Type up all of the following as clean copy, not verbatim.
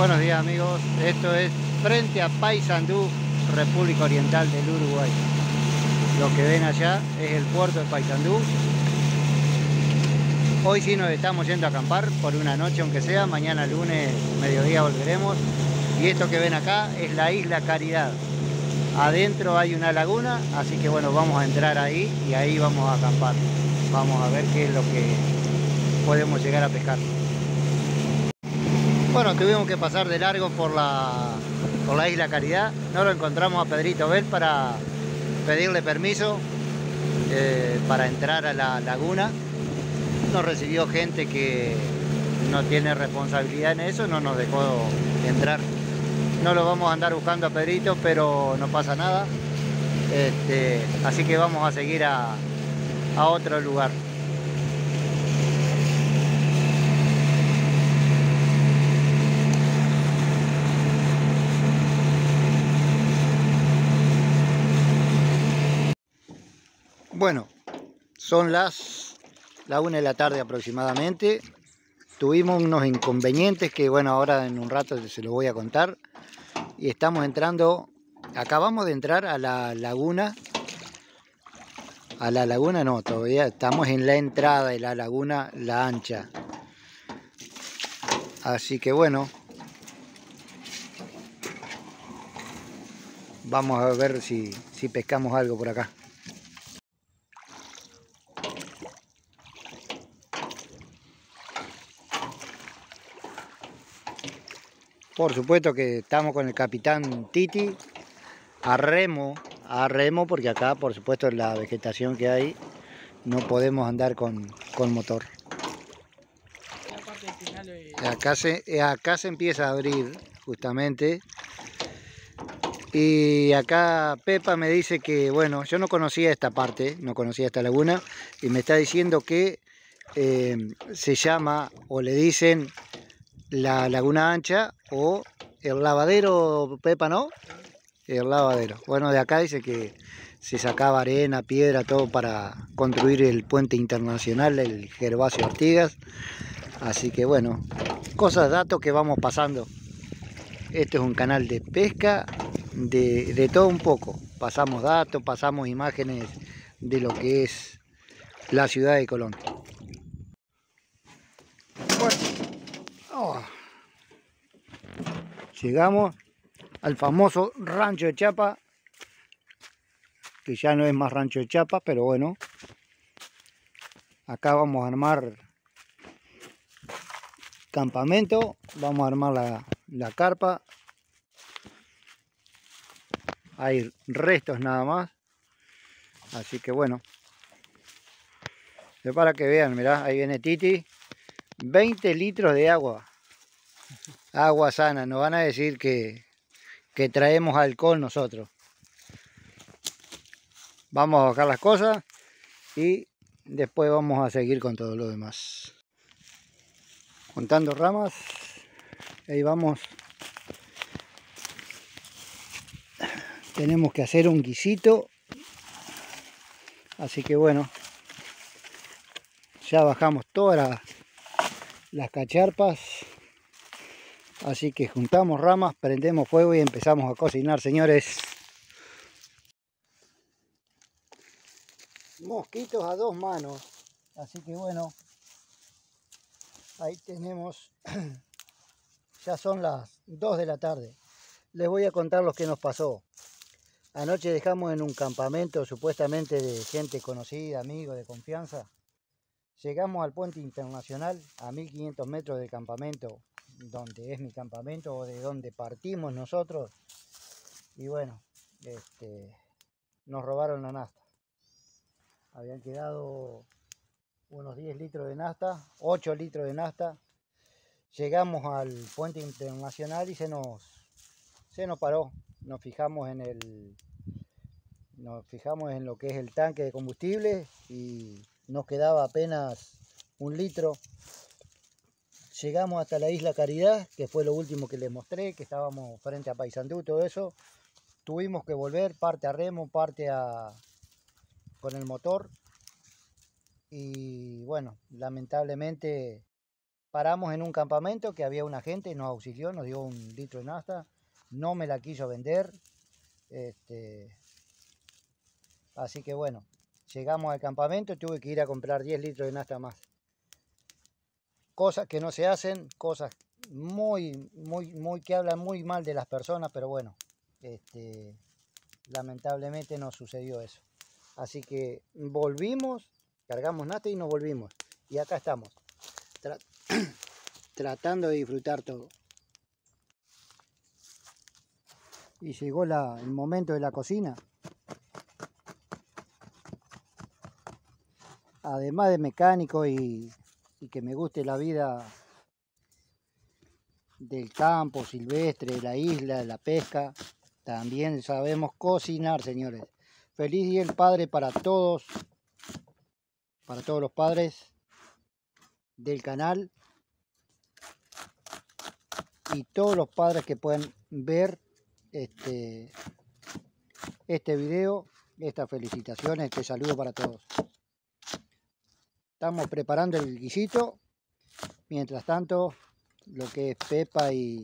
Buenos días amigos, esto es frente a Paysandú, República Oriental del Uruguay. Lo que ven allá es el puerto de Paysandú. Hoy sí nos estamos yendo a acampar por una noche aunque sea, mañana lunes mediodía volveremos. Y esto que ven acá es la Isla Caridad. Adentro hay una laguna, así que bueno, vamos a entrar ahí y ahí vamos a acampar. Vamos a ver qué es lo que podemos llegar a pescar. Bueno, tuvimos que pasar de largo por la Isla Caridad. No lo encontramos a Pedrito Bell para pedirle permiso para entrar a la laguna. Nos recibió gente que no tiene responsabilidad en eso, no nos dejó entrar. No lo vamos a andar buscando a Pedrito, pero no pasa nada. Así que vamos a seguir a otro lugar. Bueno, son las la 1 de la tarde aproximadamente. Tuvimos unos inconvenientes que bueno, ahora en un rato se los voy a contar. Y estamos entrando, acabamos de entrar a la laguna. A la laguna no, todavía estamos en la entrada de la laguna, la ancha. Así que bueno, vamos a ver si pescamos algo por acá. Por supuesto que estamos con el capitán Titi a remo porque acá por supuesto la vegetación que hay no podemos andar con motor. Acá se empieza a abrir justamente y acá Pepa me dice que bueno, yo no conocía esta parte, no conocía esta laguna y me está diciendo que se llama o le dicen la Laguna Ancha o el lavadero, Pepa, ¿no? El lavadero. Bueno, de acá dice que se sacaba arena, piedra, todo para construir el puente internacional, el Gervasio Artigas. Así que bueno, cosas, datos que vamos pasando. Este es un canal de pesca, de todo un poco. Pasamos datos, pasamos imágenes de lo que es la ciudad de Colón. Llegamos al famoso Rancho de Chapa, que ya no es más Rancho de Chapa, pero bueno, acá vamos a armar campamento, vamos a armar la carpa. Hay restos nada más, así que bueno, es para que vean, mirá, ahí viene Titi, 20 litros de agua. Agua sana, nos van a decir que traemos alcohol nosotros. Vamos a bajar las cosas y después vamos a seguir con todo lo demás. Juntando ramas, ahí vamos. Tenemos que hacer un guisito. Así que bueno, ya bajamos todas las cacharpas. Así que juntamos ramas, prendemos fuego y empezamos a cocinar, señores. Mosquitos a dos manos. Así que bueno, ahí tenemos, ya son las 2 de la tarde. Les voy a contar lo que nos pasó. Anoche dejamos en un campamento supuestamente de gente conocida, amigos de confianza. Llegamos al Puente Internacional, a 1500 metros del campamento, donde es mi campamento o de donde partimos nosotros, y bueno, nos robaron la nafta. Habían quedado unos 10 litros de nafta, 8 litros de nafta. Llegamos al Puente Internacional y se nos paró. Nos fijamos en lo que es el tanque de combustible y nos quedaba apenas un litro. Llegamos hasta la Isla Caridad, que fue lo último que les mostré, que estábamos frente a Paysandú, todo eso. Tuvimos que volver, parte a remo, con el motor. Y bueno, lamentablemente Paramos en un campamento que había una gente, nos auxilió, nos dio un litro de nafta, no me la quiso vender. Así que bueno, llegamos al campamento, tuve que ir a comprar 10 litros de nafta más. Cosas que no se hacen, cosas muy que hablan muy mal de las personas, pero bueno, lamentablemente nos sucedió eso. Así que volvimos, cargamos nafta y nos volvimos. Y acá estamos. Tratando de disfrutar todo. Y llegó el momento de la cocina. Además de mecánico y que me guste la vida del campo, silvestre, de la isla, de la pesca, también sabemos cocinar, señores. Feliz Día del Padre para todos los padres del canal y todos los padres que pueden ver este video. Estas felicitaciones, este saludo para todos. Estamos preparando el guisito. Mientras tanto, lo que es Pepa y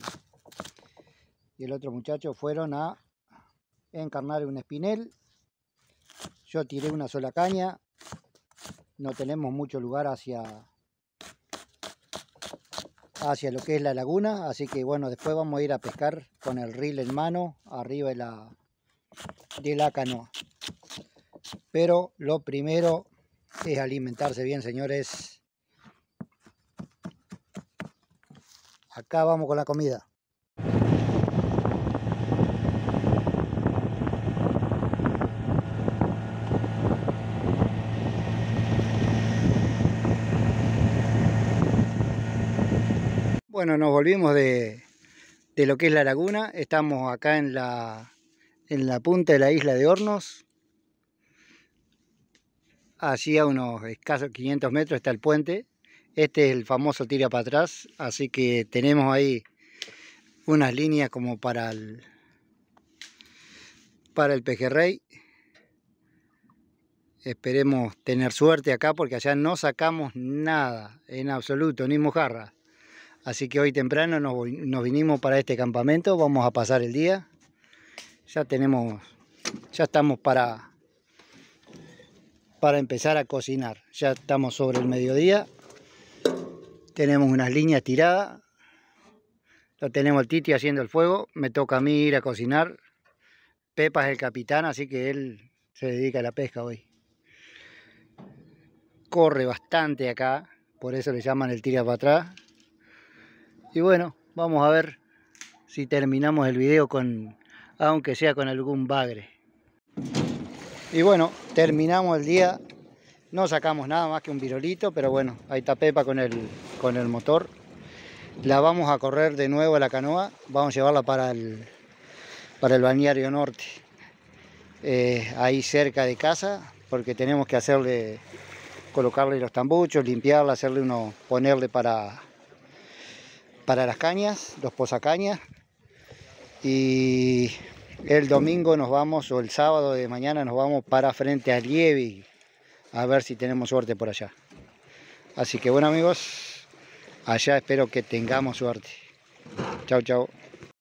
el otro muchacho fueron a encarnar un espinel. Yo tiré una sola caña. No tenemos mucho lugar hacia lo que es la laguna, así que bueno, después vamos a ir a pescar con el reel en mano arriba de la canoa. Pero lo primero es alimentarse bien, señores. Acá vamos con la comida. Bueno, nos volvimos de lo que es la laguna. Estamos acá en la punta de la isla de Hornos. Hacía unos escasos 500 metros está el puente. Este es el famoso tira para atrás. Así que tenemos ahí unas líneas como para el pejerrey. Esperemos tener suerte acá porque allá no sacamos nada en absoluto, ni mojarra. Así que hoy temprano nos vinimos para este campamento, vamos a pasar el día. Ya estamos para empezar a cocinar. Ya estamos sobre el mediodía. Tenemos unas líneas tiradas. Lo tenemos el Titi haciendo el fuego. Me toca a mí ir a cocinar. Pepa es el capitán, así que él se dedica a la pesca hoy. Corre bastante acá, por eso le llaman el tira para atrás. Y bueno, vamos a ver si terminamos el video aunque sea con algún bagre. Y bueno, terminamos el día. No sacamos nada más que un virolito, pero bueno, ahí está Pepa con el motor. La vamos a correr de nuevo a la canoa. Vamos a llevarla para el balneario norte. Ahí cerca de casa, porque tenemos que colocarle los tambuchos, limpiarla, ponerle para las cañas, los posacañas, y el domingo nos vamos, o el sábado de mañana nos vamos para frente a Lievi, a ver si tenemos suerte por allá. Así que bueno amigos, allá espero que tengamos suerte. Chau, chau.